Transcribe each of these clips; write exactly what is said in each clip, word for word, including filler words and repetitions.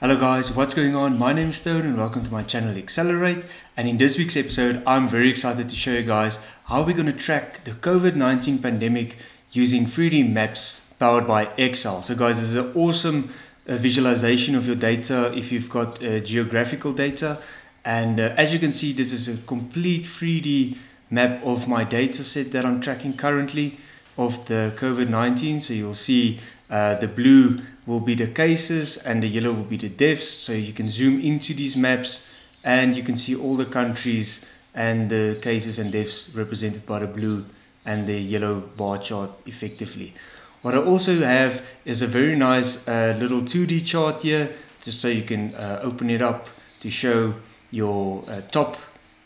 Hello guys, what's going on? My name is Stone and welcome to my channel Accelerate, and in this week's episode I'm very excited to show you guys how we're going to track the COVID nineteen pandemic using three D maps powered by Excel. So guys, this is an awesome uh, visualization of your data if you've got uh, geographical data, and uh, as you can see, this is a complete three D map of my data set that I'm tracking currently of the COVID nineteen. So you'll see uh, the blue will be the cases and the yellow will be the deaths. So you can zoom into these maps and you can see all the countries and the cases and deaths represented by the blue and the yellow bar chart effectively. What I also have is a very nice uh, little two D chart here, just so you can uh, open it up to show your uh, top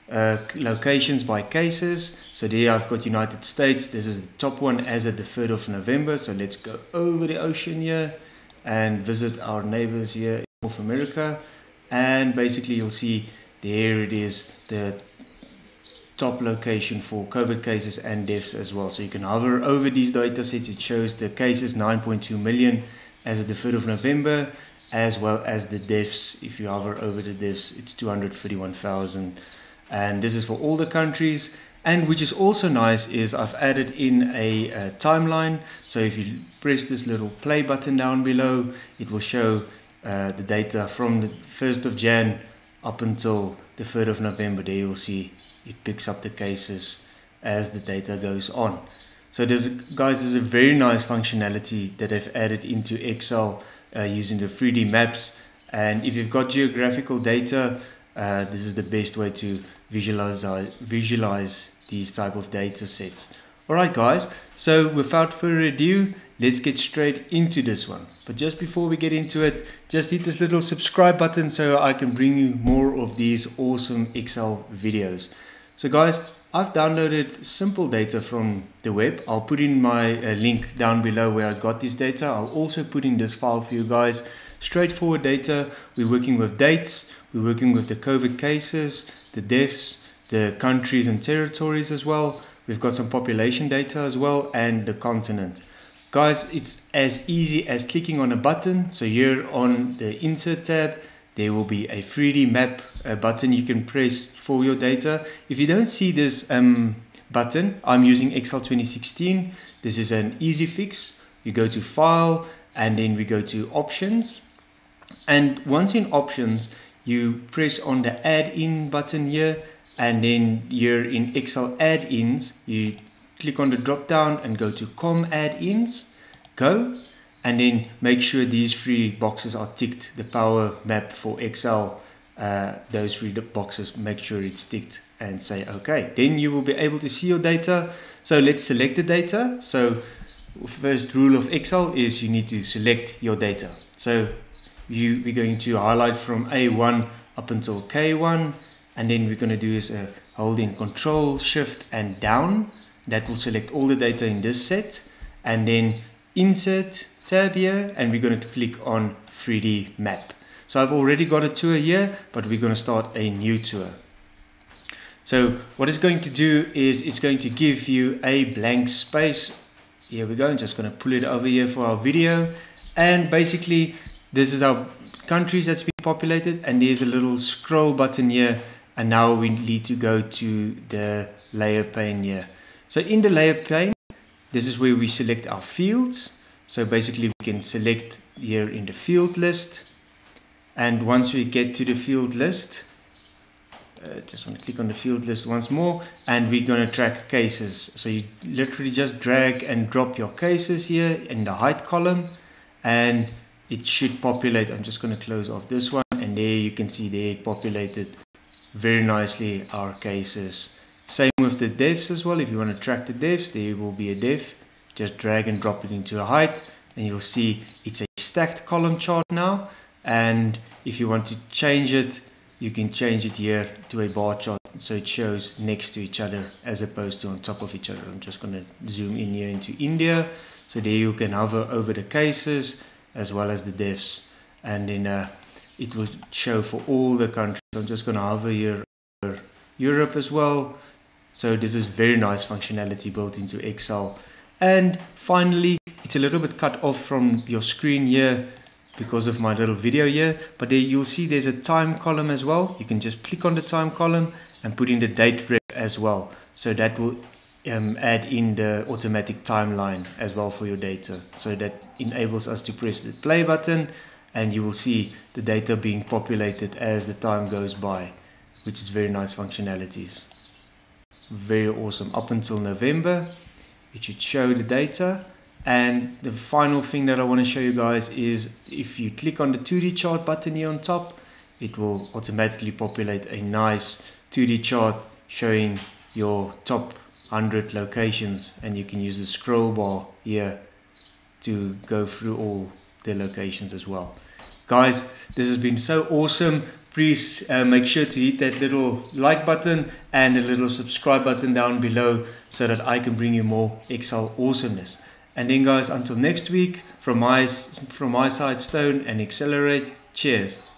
uh, locations by cases. So there I've got United States. This is the top one as at the third of November. So let's go over the ocean here and visit our neighbors here in North America, and basically you'll see there it is, the top location for COVID cases and deaths as well. So you can hover over these data sets. It shows the cases nine point two million as of the third of November, as well as the deaths. If you hover over the deaths, it's two hundred thirty-one thousand, and this is for all the countries. And which is also nice is I've added in a, a timeline. So if you press this little play button down below, it will show uh, the data from the first of January up until the third of November. There you'll see it picks up the cases as the data goes on. So there's, guys, there's a very nice functionality that I've added into Excel uh, using the three D maps. And if you've got geographical data, uh, this is the best way to visualize visualize these type of data sets. All right guys, so without further ado, let's get straight into this one. But just before we get into it, just hit this little subscribe button so I can bring you more of these awesome Excel videos. So guys, I've downloaded simple data from the web. I'll put in my uh, link down below where I got this data. I'll also put in this file for you guys. Straightforward data. We're working with dates. We're working with the COVID cases, the deaths, the countries and territories as well. We've got some population data as well, and the continent. Guys, it's as easy as clicking on a button. So here on the Insert tab, there will be a three D map uh, button you can press for your data. If you don't see this um, button, I'm using Excel twenty sixteen. This is an easy fix. You go to File, and then we go to Options. And once in Options, you press on the Add-in button here, and then here in Excel Add-ins, you click on the drop-down and go to Com Add-ins, Go. And then make sure these three boxes are ticked. The power map for Excel, uh, those three boxes, make sure it's ticked and say okay. Then you will be able to see your data. So let's select the data. So first rule of Excel is you need to select your data. So you, we're going to highlight from A one up until K one, and then we're going to do is uh, holding Control, Shift and down. That will select all the data in this set, and then Insert tab here, and we're going to click on three D map. So I've already got a tour here, but we're going to start a new tour. So what it's going to do is it's going to give you a blank space. Here we go. I'm just going to pull it over here for our video, and basically this is our countries that's been populated, and there's a little scroll button here, and now we need to go to the layer pane here. So in the layer pane, this is where we select our fields. So basically we can select here in the field list, and once we get to the field list, uh, just want to click on the field list once more, and we're going to track cases. So you literally just drag and drop your cases here in the height column, and it should populate. I'm just going to close off this one, and there you can see they populated very nicely our cases. Same with the deaths as well. If you want to track the deaths, there will be a death. Just drag and drop it into a height, and you'll see it's a stacked column chart now. And if you want to change it, you can change it here to a bar chart, so it shows next to each other as opposed to on top of each other. I'm just going to zoom in here into India. So there you can hover over the cases as well as the deaths, and then uh, it will show for all the countries. I'm just going to hover here over Europe as well. So this is very nice functionality built into Excel. And finally, it's a little bit cut off from your screen here, because of my little video here, but there you'll see there's a time column as well. You can just click on the time column and put in the date rep as well. So that will um, add in the automatic timeline as well for your data. So that enables us to press the play button and you will see the data being populated as the time goes by, which is very nice functionalities. Very awesome. Up until November, it should show the data. And the final thing that I want to show you guys is if you click on the two D chart button here on top, it will automatically populate a nice two D chart showing your top one hundred locations, and you can use the scroll bar here to go through all their locations as well. Guys, this has been so awesome. Please uh, make sure to hit that little like button and the little subscribe button down below so that I can bring you more Excel awesomeness. And then guys, until next week, from my, from my side, Stone and Accelerate, cheers.